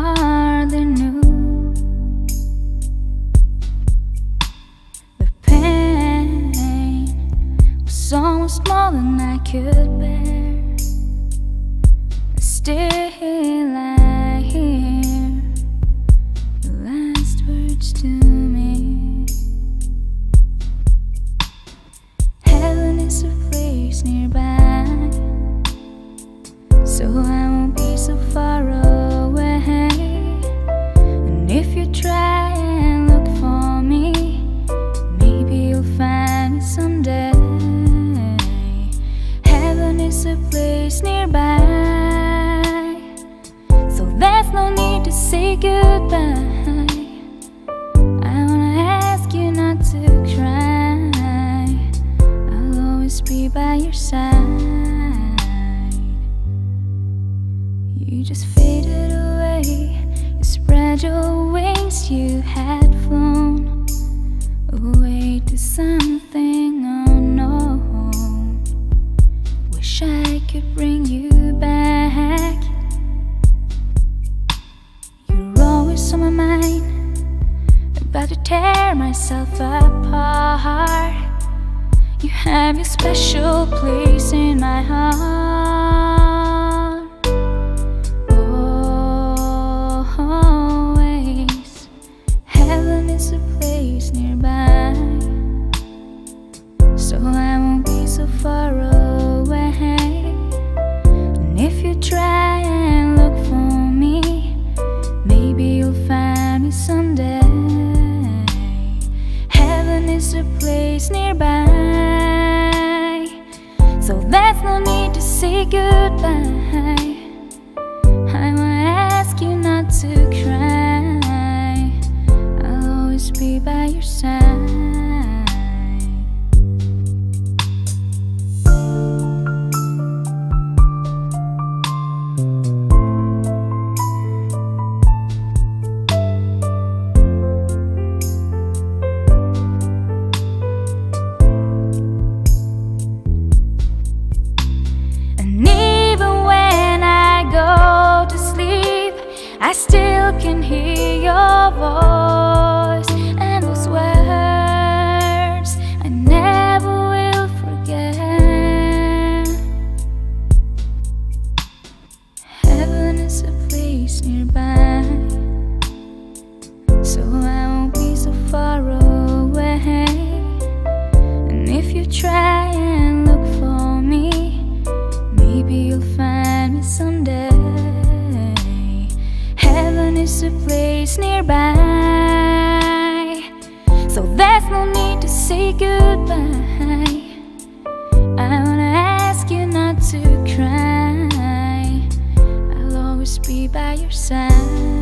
hardly knew the pain was almost more than I could bear. Still I hear the last words to me. Heaven is a place nearby, so I won't be so far away. And if you try and look for me, maybe you'll find me someday. Heaven is a place nearby, so there's no need to say goodbye. I wanna ask you not to cry, I'll always be by your side. You just faded away, you spread your wings, you had flown away to something unknown. Wish I could bring you back. You're always on my mind, about to tear myself apart. You have your special place in my heart. So I won't be so far away. And if you try and look for me, maybe you'll find me someday. Heaven is a place nearby, so there's no need to say goodbye. I wanna ask you not to cry, I'll always be by your side. I still can hear your voice and those words I never will forget. Heaven is a place nearby, so I won't be so far away. And if you try and look for me, maybe you'll find me someday. Heaven is a place nearby, so there's no need to say goodbye. I wanna ask you not to cry, I'll always be by your side.